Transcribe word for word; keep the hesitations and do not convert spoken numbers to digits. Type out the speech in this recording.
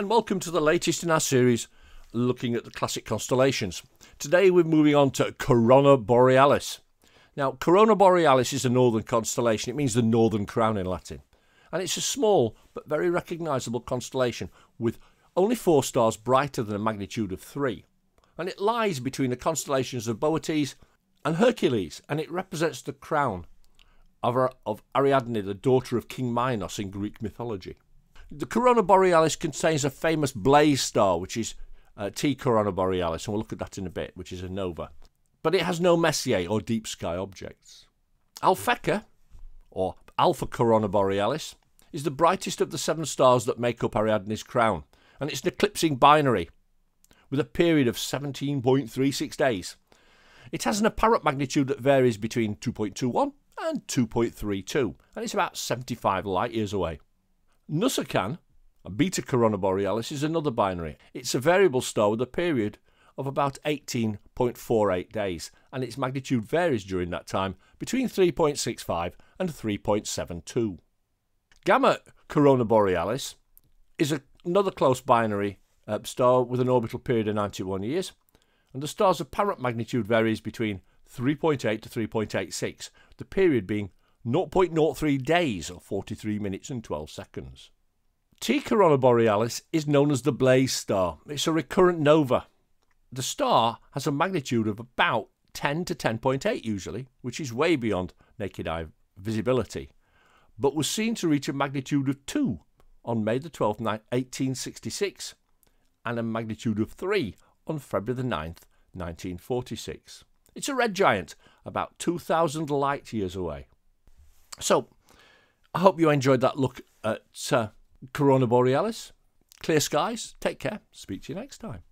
And welcome to the latest in our series looking at the classic constellations. Today we're moving on to Corona Borealis. Now, Corona Borealis is a northern constellation. It means the northern crown in Latin. And it's a small but very recognisable constellation with only four stars brighter than a magnitude of three. And it lies between the constellations of Boötes and Hercules, and it represents the crown of, of Ariadne, the daughter of King Minos in Greek mythology. The Corona Borealis contains a famous blaze star, which is uh, T Corona Borealis, and we'll look at that in a bit, which is a nova. But it has no Messier or deep sky objects. Alpheca, or Alpha Corona Borealis, is the brightest of the seven stars that make up Ariadne's crown, and it's an eclipsing binary with a period of seventeen point three six days. It has an apparent magnitude that varies between two point two one and two point three two, and it's about seventy-five light years away. Nusacan, a Beta Corona Borealis, is another binary. It's a variable star with a period of about eighteen point four eight days, and its magnitude varies during that time between three point six five and three point seven two. Gamma Corona Borealis is a, another close binary uh, star with an orbital period of ninety-one years, and the star's apparent magnitude varies between three point eight to three point eight six, the period being zero point zero three days, or forty-three minutes and twelve seconds. T Corona Borealis is known as the blaze star. It's a recurrent nova. The star has a magnitude of about ten to ten point eight usually, which is way beyond naked eye visibility, but was seen to reach a magnitude of two on May the twelfth, eighteen sixty-six, and a magnitude of three on February the ninth, nineteen forty-six. It's a red giant, about two thousand light years away. So, I hope you enjoyed that look at uh, Corona Borealis. Clear skies. Take care. Speak to you next time.